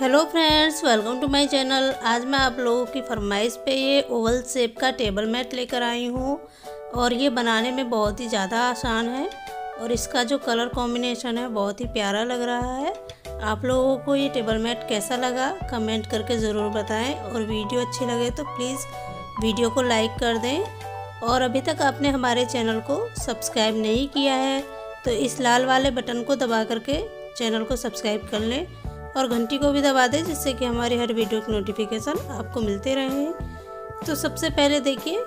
Hello friends, welcome to my channel. आज मैं आप लोगों की फरमाइश पे ये ओवल शेप का टेबल मैट लेकर आई हूँ और ये बनाने में बहुत ही ज़्यादा आसान है और इसका जो कलर कॉम्बिनेशन है बहुत ही प्यारा लग रहा है। आप लोगों को ये टेबल मैट कैसा लगा कमेंट करके ज़रूर बताएं और वीडियो अच्छी लगे तो प्लीज़ वीडियो को लाइक कर दें। और अभी तक आपने हमारे चैनल को सब्सक्राइब नहीं किया है तो इस लाल वाले बटन को दबा करके चैनल को सब्सक्राइब कर लें और घंटी को भी दबा दें जिससे कि हमारी हर वीडियो की नोटिफिकेशन आपको मिलते रहे। तो सबसे पहले देखिए,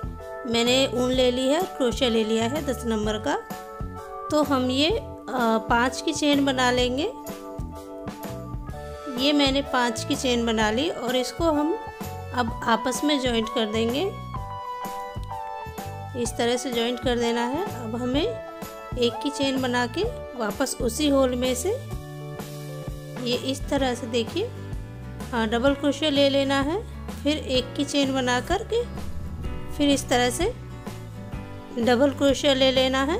मैंने ऊन ले ली है, क्रोशिया ले लिया है 10 नंबर का। तो हम ये 5 की चेन बना लेंगे। ये मैंने 5 की चेन बना ली और इसको हम अब आपस में जॉइंट कर देंगे। इस तरह से जॉइंट कर देना है। अब हमें एक की चेन बना के वापस उसी होल में से ये इस तरह से देखिए डबल क्रोशिया ले लेना है, फिर एक की चेन बना कर के फिर इस तरह से डबल क्रोशिया ले लेना है,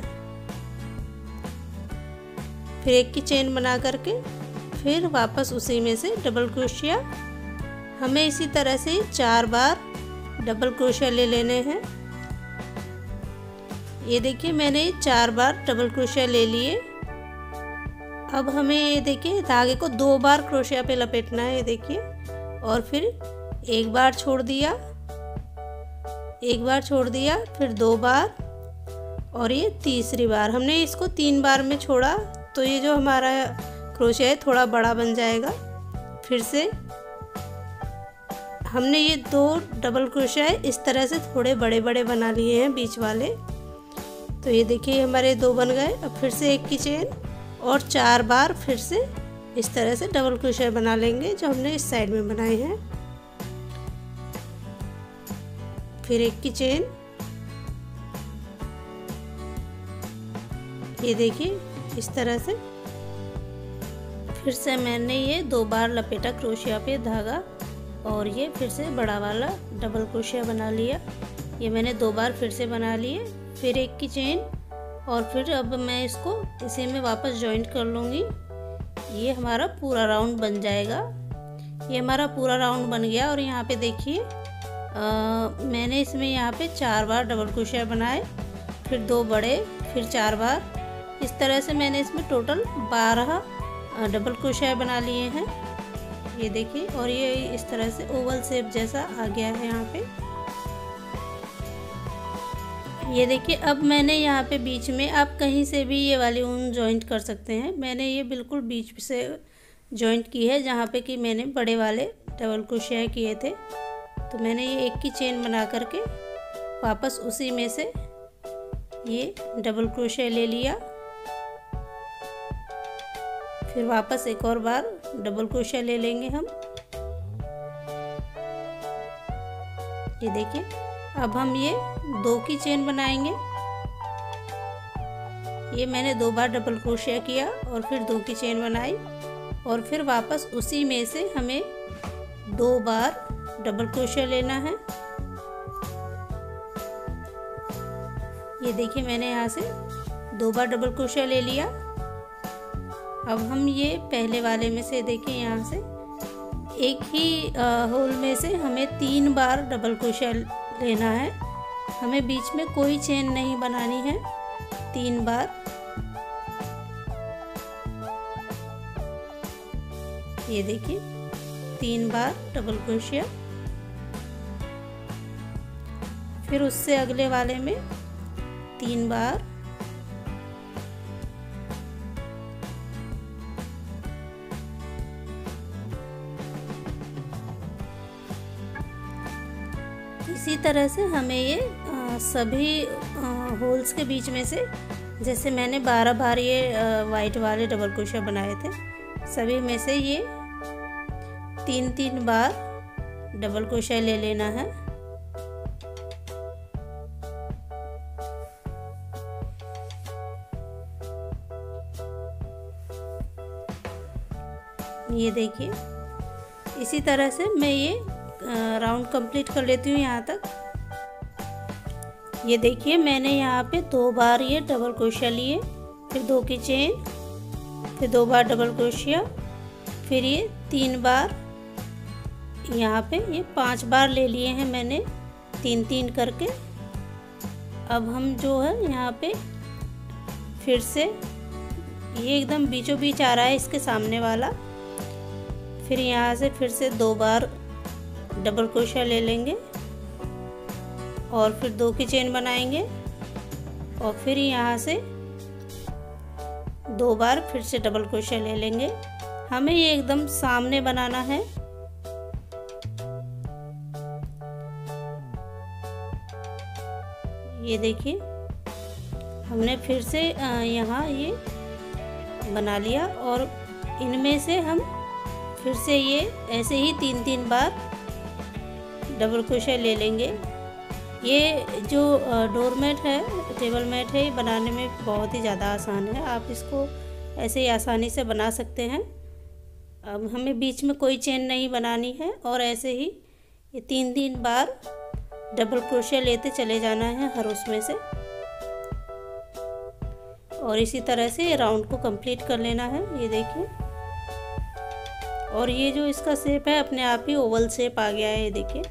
फिर एक की चेन बना कर के फिर वापस उसी में से डबल क्रोशिया। हमें इसी तरह से 4 बार डबल क्रोशिया ले लेने हैं। ये देखिए मैंने 4 बार डबल क्रोशिया ले लिए। अब हमें ये देखिए धागे को 2 बार क्रोशिया पे लपेटना है, ये देखिए, और फिर 1 बार छोड़ दिया, 1 बार छोड़ दिया, फिर 2 बार और ये 3री बार। हमने इसको 3 बार में छोड़ा तो ये जो हमारा क्रोशिया है थोड़ा बड़ा बन जाएगा। फिर से हमने ये 2 डबल क्रोशिया इस तरह से थोड़े बड़े बड़े बना लिए हैं बीच वाले। तो ये देखिए हमारे 2 बन गए। अब फिर से एक की चेन और 4 बार फिर से इस तरह से डबल क्रोशिया बना लेंगे जो हमने इस साइड में बनाए हैं। फिर एक की चेन, ये देखिए इस तरह से। फिर से मैंने ये 2 बार लपेटा क्रोशिया पे धागा और ये फिर से बड़ा वाला डबल क्रोशिया बना लिया। ये मैंने 2 बार फिर से बना लिए। फिर एक की चेन और फिर अब मैं इसको इसी में वापस जॉइंट कर लूँगी। ये हमारा पूरा राउंड बन जाएगा। ये हमारा पूरा राउंड बन गया। और यहाँ पे देखिए मैंने इसमें यहाँ पे 4 बार डबल क्रोशिया बनाए, फिर 2 बड़े, फिर 4 बार। इस तरह से मैंने इसमें टोटल 12 डबल क्रोशिया बना लिए हैं, ये देखिए। और ये इस तरह से ओवल शेप जैसा आ गया है यहाँ पर, ये देखिए। अब मैंने यहाँ पे बीच में, आप कहीं से भी ये वाली ऊन जॉइंट कर सकते हैं, मैंने ये बिल्कुल बीच से जॉइंट की है जहाँ पे कि मैंने बड़े वाले डबल क्रोशिया किए थे। तो मैंने ये एक की चेन बना करके वापस उसी में से ये डबल क्रोशिया ले लिया, फिर वापस 1 और बार डबल क्रोशिया ले लेंगे हम, ये देखिए। अब हम ये 2 की चेन बनाएंगे। ये मैंने 2 बार डबल क्रोशिया किया और फिर 2 की चेन बनाई और फिर वापस उसी में से हमें 2 बार डबल क्रोशिया लेना है। ये देखिए मैंने यहाँ से 2 बार डबल क्रोशिया ले लिया। अब हम ये पहले वाले में से देखिए यहाँ से एक ही होल में से हमें 3 बार डबल क्रोशिया लेना है। हमें बीच में कोई चेन नहीं बनानी है, 3 बार। ये देखिए 3 बार डबल क्रोशिया। फिर उससे अगले वाले में 3 बार, इसी तरह से हमें ये सभी होल्स के बीच में से, जैसे मैंने 12 बार ये वाइट वाले डबल क्रोशिया बनाए थे, सभी में से ये 3-3 बार डबल क्रोशिया ले लेना है। ये देखिए इसी तरह से मैं ये राउंड कंप्लीट कर लेती हूँ यहाँ तक। ये देखिए मैंने यहाँ पे 2 बार ये डबल क्रोशिया लिए, फिर 2 की चेन, फिर 2 बार डबल क्रोशिया, फिर ये 3 बार यहाँ पे ये 5 बार ले लिए हैं मैंने, 3-3 करके। अब हम जो है यहाँ पे फिर से ये एकदम बीचों बीच आ रहा है इसके सामने वाला, फिर यहाँ से फिर से 2 बार डबल क्रोशिया ले लेंगे और फिर 2 की चेन बनाएंगे और फिर यहाँ से 2 बार फिर से डबल क्रोशिया ले लेंगे। हमें ये एकदम सामने बनाना है। ये देखिए हमने फिर से यहाँ ये बना लिया और इनमें से हम फिर से ये ऐसे ही 3-3 बार डबल क्रोशिया ले लेंगे। ये जो डोर मैट है, टेबल मैट है, ये बनाने में बहुत ही ज़्यादा आसान है। आप इसको ऐसे ही आसानी से बना सकते हैं। अब हमें बीच में कोई चेन नहीं बनानी है और ऐसे ही ये 3-3 बार डबल क्रोशिया लेते चले जाना है हर उसमें से, और इसी तरह से राउंड को कंप्लीट कर लेना है। ये देखिए, और ये जो इसका शेप है अपने आप ही ओवल शेप आ गया है। ये देखिए,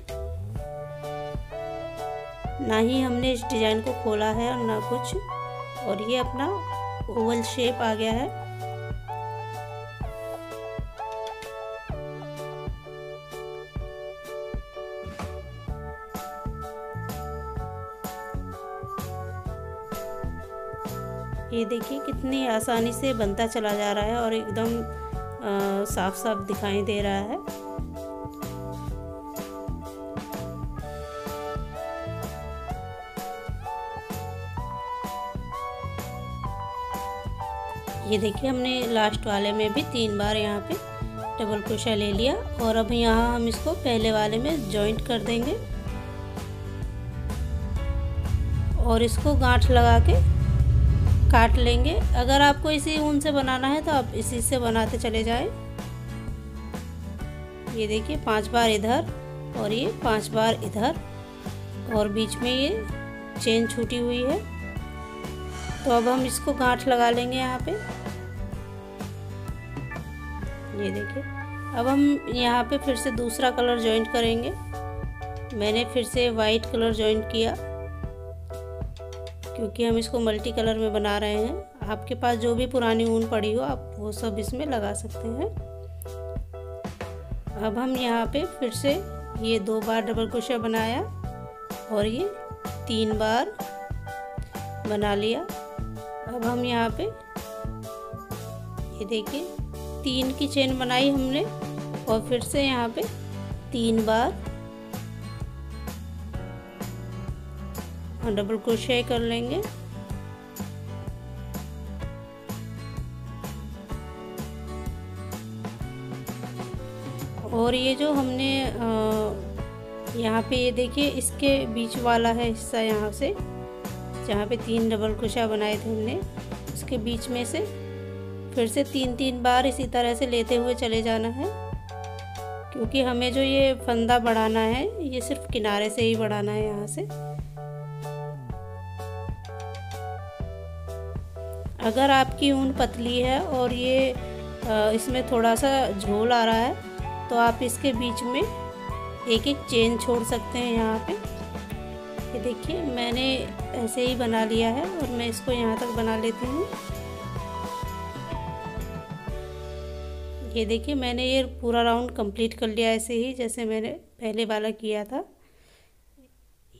ना ही हमने इस डिज़ाइन को खोला है और ना कुछ, और ये अपना ओवल शेप आ गया है। ये देखिए कितनी आसानी से बनता चला जा रहा है और एकदम साफ साफ दिखाई दे रहा है। ये देखिए हमने लास्ट वाले में भी 3 बार यहाँ पे डबल क्रोशिया ले लिया और अब यहाँ हम इसको पहले वाले में जॉइंट कर देंगे और इसको गांठ लगा के काट लेंगे। अगर आपको इसी ऊन से बनाना है तो आप इसी से बनाते चले जाएं। ये देखिए 5 बार इधर और ये 5 बार इधर और बीच में ये चेन छूटी हुई है, तो अब हम इसको गांठ लगा लेंगे यहाँ पे। ये देखिए अब हम यहाँ पे फिर से दूसरा कलर जॉइंट करेंगे। मैंने फिर से वाइट कलर जॉइंट किया क्योंकि हम इसको मल्टी कलर में बना रहे हैं। आपके पास जो भी पुरानी ऊन पड़ी हो आप वो सब इसमें लगा सकते हैं। अब हम यहाँ पे फिर से ये 2 बार डबल क्रोशिया बनाया और ये 3 बार बना लिया। अब हम यहाँ पे ये देखिए 3 की चेन बनाई हमने और फिर से यहाँ पे 3 बार डबल क्रोशिया कर लेंगे। और ये जो हमने यहाँ पे ये देखिए इसके बीच वाला है हिस्सा, यहाँ से जहाँ पे 3 डबल क्रोशिया बनाए थे हमने, उसके बीच में से फिर से 3-3 बार इसी तरह से लेते हुए चले जाना है क्योंकि हमें जो ये फंदा बढ़ाना है ये सिर्फ किनारे से ही बढ़ाना है यहाँ से। अगर आपकी ऊन पतली है और ये इसमें थोड़ा सा झोल आ रहा है तो आप इसके बीच में एक चेन छोड़ सकते हैं यहाँ पे। ये देखिए मैंने ऐसे ही बना लिया है और मैं इसको यहाँ तक बना लेती हूँ। ये देखिए मैंने ये पूरा राउंड कंप्लीट कर लिया ऐसे ही जैसे मैंने पहले वाला किया था।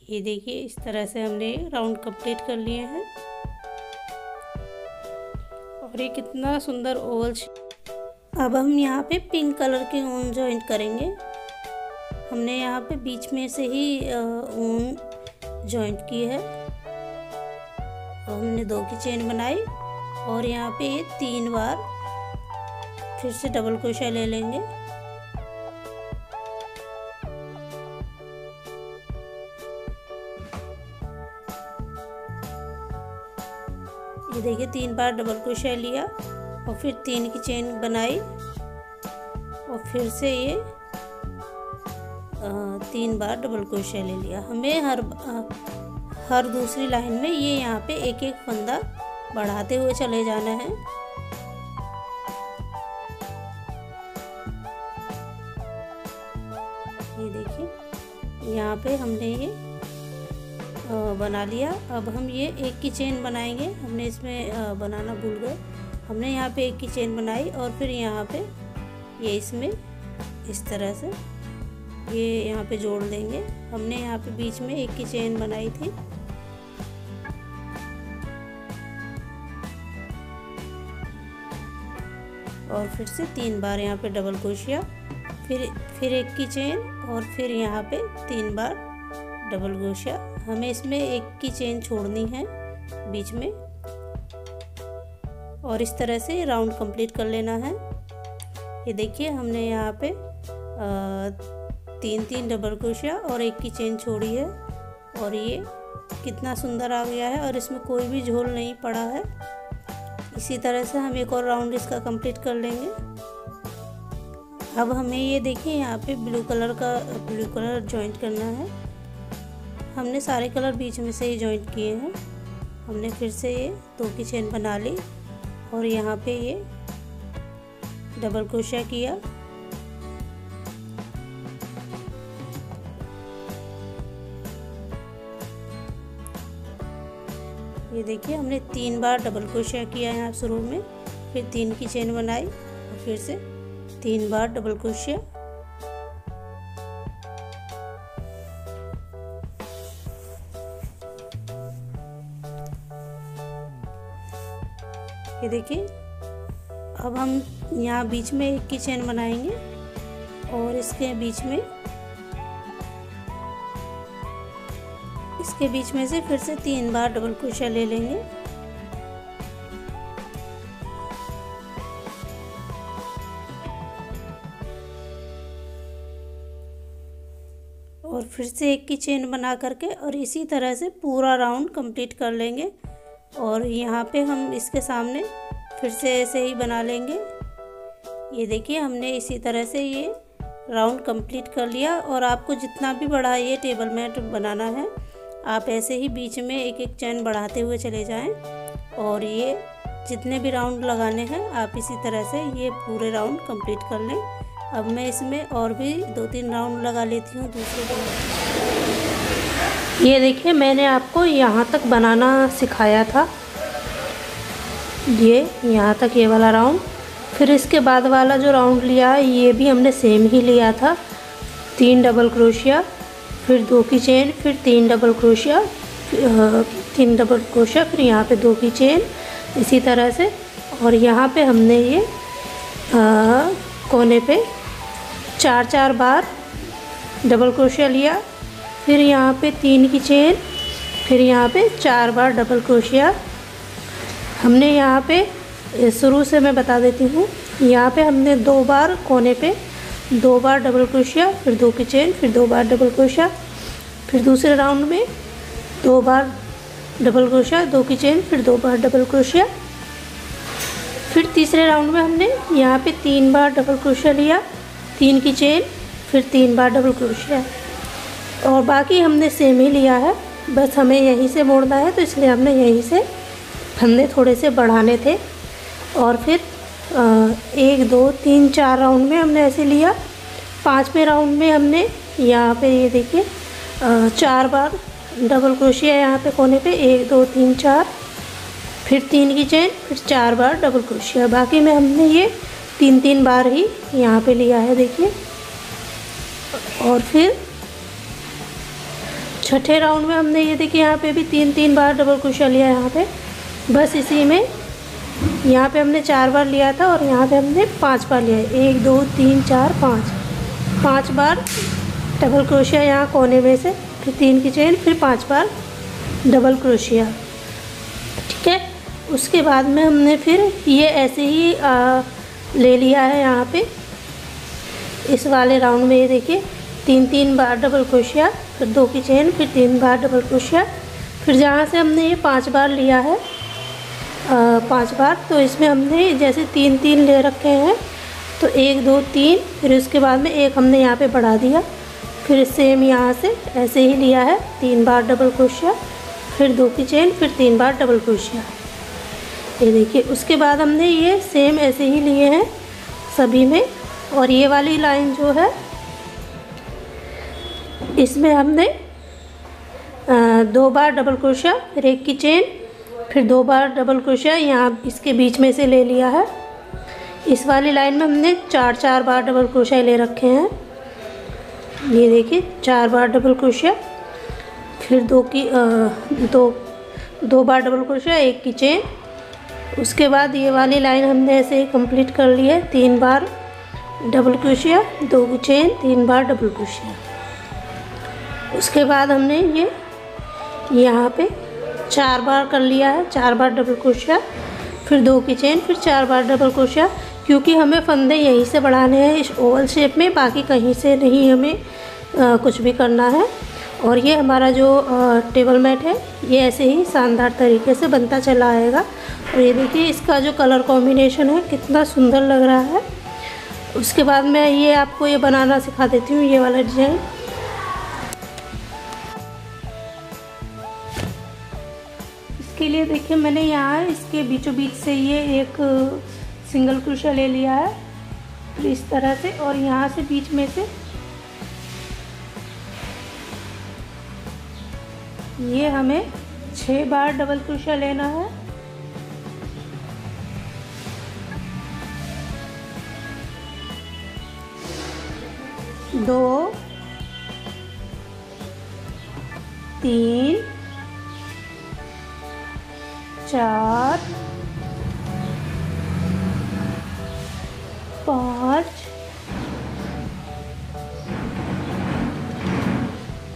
ये देखिए इस तरह से हमने राउंड कंप्लीट कर लिए हैं और ये कितना सुंदर ओवल। अब हम यहाँ पे पिंक कलर की ऊन जॉइंट करेंगे। हमने यहाँ पे बीच में से ही ऊन जॉइंट की है और हमने 2 की चेन बनाई और यहाँ पे ये 3 बार फिर से डबल क्रोशिया ले लेंगे। ये देखिए 3 बार डबल क्रोशिया लिया और फिर 3 की चेन बनाई और फिर से ये 3 बार डबल क्रोशिया ले लिया। हमें हर दूसरी लाइन में ये यहाँ पे एक फंदा बढ़ाते हुए चले जाना है। देखिए यहाँ पे हमने ये बना लिया। अब हम ये एक की चेन बनाएंगे, हमने इसमें बनाना भूल गए। हमने यहाँ पे एक की चेन बनाई और फिर यहाँ पे ये इसमें इस तरह से ये यहाँ पे जोड़ देंगे। हमने यहाँ पे बीच में एक की चेन बनाई थी। और फिर से 3 बार यहाँ पे डबल क्रोशिया, फिर एक की चेन और फिर यहाँ पे 3 बार डबल क्रोशिया। हमें इसमें एक की चेन छोड़नी है बीच में और इस तरह से राउंड कंप्लीट कर लेना है। ये देखिए हमने यहाँ पे 3-3 डबल क्रोशिया और एक की चेन छोड़ी है और ये कितना सुंदर आ गया है और इसमें कोई भी झोल नहीं पड़ा है। इसी तरह से हम एक और राउंड इसका कंप्लीट कर लेंगे। अब हमें ये देखिए यहाँ पे ब्लू कलर जॉइंट करना है। हमने सारे कलर बीच में से ही जॉइंट किए हैं। हमने फिर से ये 2 की चेन बना ली और यहाँ पे ये डबल क्रोशिया किया ये देखिए हमने 3 बार डबल क्रोशिया किया यहाँ शुरू में, फिर 3 की चेन बनाई और फिर से 3 बार डबल क्रोशिया। ये देखिए अब हम यहाँ बीच में एक की चेन बनाएंगे और इसके बीच में से फिर से 3 बार डबल क्रोशिया ले लेंगे। और फिर से एक की चेन बना करके और इसी तरह से पूरा राउंड कंप्लीट कर लेंगे। और यहाँ पे हम इसके सामने फिर से ऐसे ही बना लेंगे। ये देखिए हमने इसी तरह से ये राउंड कंप्लीट कर लिया। और आपको जितना भी बड़ा ये टेबल मैट बनाना है आप ऐसे ही बीच में एक एक चेन बढ़ाते हुए चले जाएं और ये जितने भी राउंड लगाने हैं आप इसी तरह से ये पूरे राउंड कंप्लीट कर लें। अब मैं इसमें और भी 2-3 राउंड लगा लेती हूँ दूसरे। ये देखिए मैंने आपको यहाँ तक बनाना सिखाया था, ये यहाँ तक ये वाला राउंड। फिर इसके बाद वाला जो राउंड लिया है ये भी हमने सेम ही लिया था, 3 डबल क्रोशिया, फिर 2 की चेन, फिर 3 डबल क्रोशिया, फिर यहाँ पे 2 की चेन, इसी तरह से। और यहाँ पे हमने ये कोने पे 4-4 बार डबल क्रोशिया लिया, फिर यहाँ पे 3 की चेन, फिर यहाँ पे 4 बार डबल क्रोशिया। हमने यहाँ पे शुरू से मैं बता देती हूँ, यहाँ पे हमने 2 बार कोने पे 2 बार डबल क्रोशिया, फिर 2 की चेन, फिर 2 बार डबल क्रोशिया, फिर दूसरे राउंड में 2 बार डबल क्रोशिया, 2 की चेन, फिर 2 बार डबल क्रोशिया। फिर तीसरे राउंड में हमने यहाँ पे 3 बार डबल क्रोशिया लिया, 3 की चेन, फिर 3 बार डबल क्रोशिया। और बाकी हमने सेम ही लिया है, बस हमें यहीं से मोड़ना है तो इसलिए हमने यहीं से फंदे थोड़े से बढ़ाने थे। और फिर 1, 2, 3, 4 राउंड में हमने ऐसे लिया। 5वें राउंड में हमने यहाँ पे ये देखिए 4 बार डबल क्रोशिया यहाँ पे कोने पे, 1, 2, 3, 4, फिर 3 की चेन, फिर 4 बार डबल क्रोशिया। बाकी में हमने ये 3-3 बार ही यहाँ पे लिया है देखिए। और फिर 6ठे राउंड में हमने ये देखिए यहाँ पे भी 3-3 बार डबल क्रोशिया लिया यहाँ पे। बस इसी में यहाँ पे हमने 4 बार लिया था और यहाँ पे हमने 5 बार लिया है, 1, 2, 3, 4, 5 बार डबल क्रोशिया यहाँ कोने में से, फिर 3 की चेन, फिर 5 बार डबल क्रोशिया। ठीक है, उसके बाद में हमने फिर ये ऐसे ही ले लिया है यहाँ पे। इस वाले राउंड में ये देखिए 3-3 बार डबल क्रोशिया, फिर 2 की चेन, फिर 3 बार डबल क्रोशिया। फिर जहाँ से हमने ये 5 बार लिया है 5 बार, तो इसमें हमने जैसे 3-3 ले रखे हैं तो 1, 2, 3, फिर उसके बाद में 1 हमने यहाँ पे बढ़ा दिया, फिर सेम यहाँ से ऐसे ही लिया है 3 बार डबल क्रोशिया, फिर 2 की चेन, फिर 3 बार डबल क्रोशिया। ये देखिए उसके बाद हमने ये सेम ऐसे ही लिए हैं सभी में। और ये वाली लाइन जो है इसमें हमने दो बार डबल क्रोशिया रेक की चेन, फिर दो बार डबल क्रोशिया यहाँ इसके बीच में से ले लिया है। इस वाली लाइन में हमने चार चार बार डबल क्रोशिया ले रखे हैं। ये देखिए, चार बार डबल क्रोशिया, फिर दो बार डबल क्रोशिया, एक की चेन। उसके बाद ये वाली लाइन हमने ऐसे कंप्लीट कर ली है। तीन बार डबल क्रोशिया, दो की चेन, तीन बार डबल क्रोशिया। उसके बाद हमने ये यहाँ पे चार बार कर लिया है, चार बार डबल क्रोशिया, फिर दो की चेन, फिर चार बार डबल क्रोशिया, क्योंकि हमें फंदे यहीं से बढ़ाने हैं इस ओवल शेप में, बाकी कहीं से नहीं हमें कुछ भी करना है। और ये हमारा जो टेबल मैट है ये ऐसे ही शानदार तरीके से बनता चला आएगा। और ये देखिए इसका जो कलर कॉम्बिनेशन है कितना सुंदर लग रहा है। उसके बाद मैं ये आपको ये बनाना सिखा देती हूँ, ये वाला डिज़ाइन। इसके लिए देखिए मैंने यहाँ इसके बीचों बीच से ये एक सिंगल क्रोशिया ले लिया है, फिर इस तरह से, और यहाँ से बीच में से ये हमें छः बार डबल क्रोशिया लेना है। दो, तीन, चार, पाँच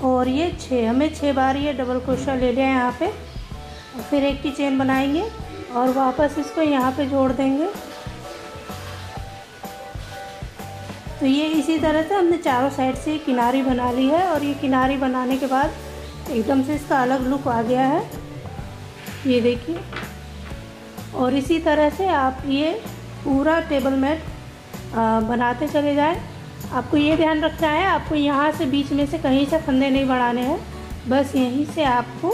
और ये छः। हमें छः बार ये डबल क्रोशिया ले लिया यहाँ पे। फिर एक की चेन बनाएंगे और वापस इसको यहाँ पे जोड़ देंगे। तो ये इसी तरह से हमने चारों साइड से किनारी बना ली है। और ये किनारी बनाने के बाद एकदम से इसका अलग लुक आ गया है, ये देखिए। और इसी तरह से आप ये पूरा टेबल मैट बनाते चले जाएं। आपको ये ध्यान रखना है, आपको यहाँ से बीच में से कहीं से फंदे नहीं बढ़ाने हैं, बस यहीं से आपको।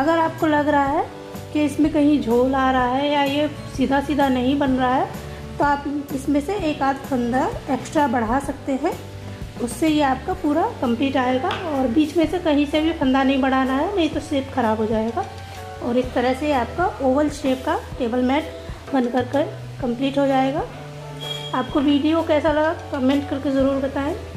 अगर आपको लग रहा है कि इसमें कहीं झोल आ रहा है या ये सीधा सीधा नहीं बन रहा है, तो आप इसमें से एक आध फंदा एक्स्ट्रा बढ़ा सकते हैं, उससे ये आपका पूरा कंप्लीट आएगा। और बीच में से कहीं से भी फंदा नहीं बढ़ाना है, नहीं तो शेप ख़राब हो जाएगा। और इस तरह से आपका ओवल शेप का टेबल मैट बनकर कंप्लीट हो जाएगा। आपको वीडियो कैसा लगा कमेंट करके ज़रूर बताएं।